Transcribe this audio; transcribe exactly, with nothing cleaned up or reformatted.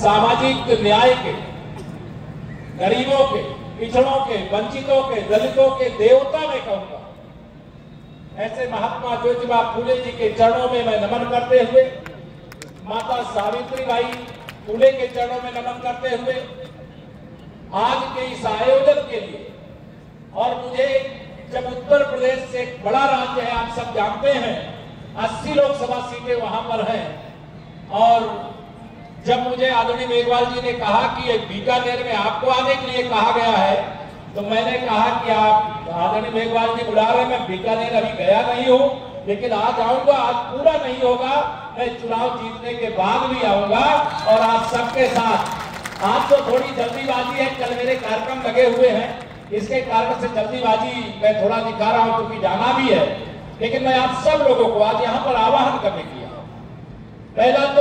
सामाजिक न्याय के, गरीबों के, पिछड़ों के, वंचितों के, दलितों के देवता मैं कहूंगा। ऐसे महात्मा जोतिबा फुले जी के चरणों में मैं नमन करते हुए, माता सावित्रीबाई फुले के चरणों में नमन करते हुए आज के इस आयोजन के लिए, और मुझे जब उत्तर प्रदेश से एक बड़ा राज्य है, आप सब जानते हैं, अस्सी लोकसभा सीटें वहां पर है, और जब मुझे आदरणीय मेघवाल जी ने कहा कि बीकानेर में आपको आने के लिए कहा गया है, तो मैंने कहा कि आप आदरणीय मेघवाल जी बुला रहे, मैं बीकानेर अभी गया नहीं हूँ, लेकिन आज आऊंगा। आज पूरा नहीं होगा, मैं चुनाव जीतने के बाद भी आऊंगा। और आप सबके साथ, आज तो थोड़ी जल्दीबाजी है, कल मेरे कार्यक्रम लगे हुए हैं, इसके कारण से जल्दीबाजी मैं थोड़ा दिखा रहा हूं क्योंकि जाना भी है, लेकिन मैं आप सब लोगों को आज यहाँ पर आह्वान करने के लिए, पहला तो